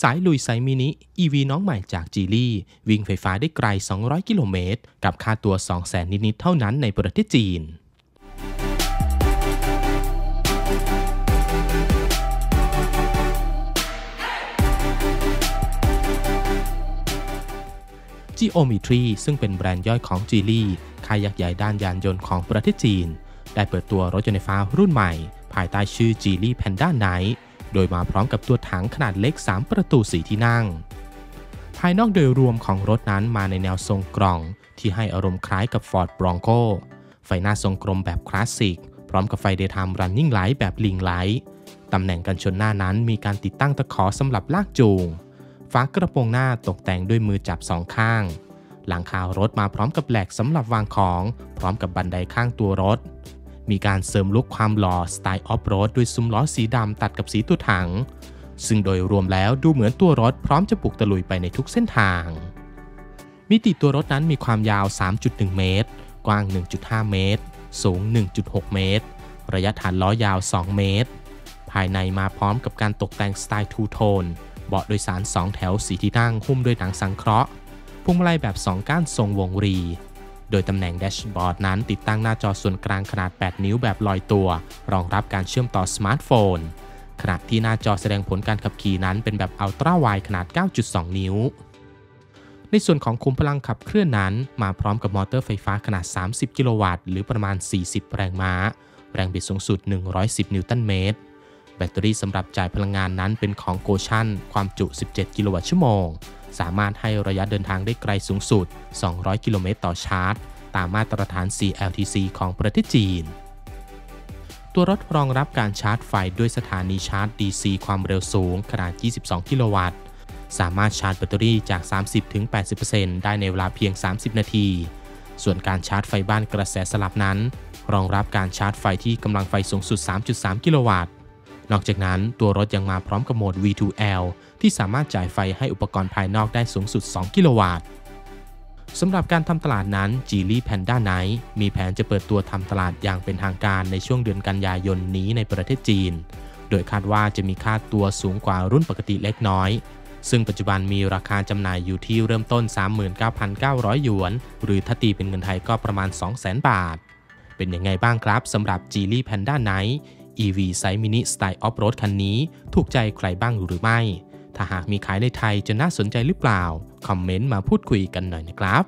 สายลุยสายมินิ EV น้องใหม่จากจีลี่วิ่งไฟฟ้าได้ไกล200กิโลเมตรกับค่าตัว 200,000 นิดๆเท่านั้นในประเทศจีนGeometry ซึ่งเป็นแบรนด์ย่อยของจีลี่ค่ายยักษ์ใหญ่ด้านยานยนต์ของประเทศจีนได้เปิดตัวรถยนต์ไฟฟ้ารุ่นใหม่ภายใต้ชื่อ Geely Panda Night โดยมาพร้อมกับตัวถังขนาดเล็ก3ประตู4ที่นั่งภายนอกโดยรวมของรถนั้นมาในแนวทรงกล่องที่ให้อารมณ์คล้ายกับ Ford Bronco ไฟหน้าทรงกลมแบบคลาสสิกพร้อมกับไฟ Daytime Running Light แบบ Ring Light ตำแหน่งกันชนหน้านั้นมีการติดตั้งตะขอสำหรับลากจูงฝากระโปรงหน้าตกแต่งด้วยมือจับ2ข้างหลังคารถมาพร้อมกับแหลกสำหรับวางของพร้อมกับบันไดข้างตัวรถมีการเสริมลุคความหล่อสไตล์ออฟโรดด้วยซุ้มล้อสีดำตัดกับสีตัวถังซึ่งโดยรวมแล้วดูเหมือนตัวรถพร้อมจะบุกตะลุยไปในทุกเส้นทางมิติตัวรถนั้นมีความยาว 3.1 เมตรกว้าง 1.5 เมตรสูง 1.6 เมตรระยะฐานล้อยาว 2 เมตรภายในมาพร้อมกับการตกแต่งสไตล์ทูโทนเบาะโดยสาร2แถว4ที่นั่งหุ้มด้วยหนังสังเคราะห์พวงมาลัยแบบ2ก้านทรงวงรีโดยตำแหน่งแดชบอร์ดนั้นติดตั้งหน้าจอส่วนกลางขนาด8นิ้วแบบลอยตัวรองรับการเชื่อมต่อสมาร์ทโฟนขณะที่หน้าจอแสดงผลการขับขี่นั้นเป็นแบบอัลตร้าไวด์ขนาด 9.2 นิ้วในส่วนของขุมพลังขับเคลื่อนนั้นมาพร้อมกับมอเตอร์ไฟฟ้าขนาด30 กิโลวัตต์หรือประมาณ40 แรงม้าแรงบิดสูงสุด110 นิวตันเมตรแบตเตอรี่สำหรับจ่ายพลังงานนั้นเป็นของโกชั่นความจุ17 กิโลวัตต์ชั่วโมงสามารถให้ระยะเดินทางได้ไกลสูงสุด200 กิโลเมตรต่อชาร์จตามมาตรฐาน CLTC ของประเทศจีนตัวรถรองรับการชาร์จไฟด้วยสถานีชาร์จ DC ความเร็วสูงขนาด 22 กิโลวัตต์สามารถชาร์จแบตเตอรี่จาก 30-80% ได้ในเวลาเพียง30 นาทีส่วนการชาร์จไฟบ้านกระแสสลับนั้นรองรับการชาร์จไฟที่กำลังไฟสูงสุด 3.3 กิโลวัตต์นอกจากนั้นตัวรถยังมาพร้อมกับโหมด V2L ที่สามารถจ่ายไฟให้อุปกรณ์ภายนอกได้สูงสุด2กิโลวัตต์สำหรับการทำตลาดนั้น Geely Panda Night มีแผนจะเปิดตัวทำตลาดอย่างเป็นทางการในช่วงเดือนกันยายนนี้ในประเทศจีนโดยคาดว่าจะมีค่าตัวสูงกว่ารุ่นปกติเล็กน้อยซึ่งปัจจุบันมีราคาจำหน่ายอยู่ที่เริ่มต้น 39,900 หยวนหรือถ้าตีเป็นเงินไทยก็ประมาณ 200,000 บาทเป็นยังไงบ้างครับสำหรับ Geely Panda Night EV ไซส์มินิสไตล์ออฟโรดคันนี้ถูกใจใครบ้างหรือไม่ถ้าหากมีขายในไทยจะน่าสนใจหรือเปล่าคอมเมนต์มาพูดคุยกันหน่อยนะครับ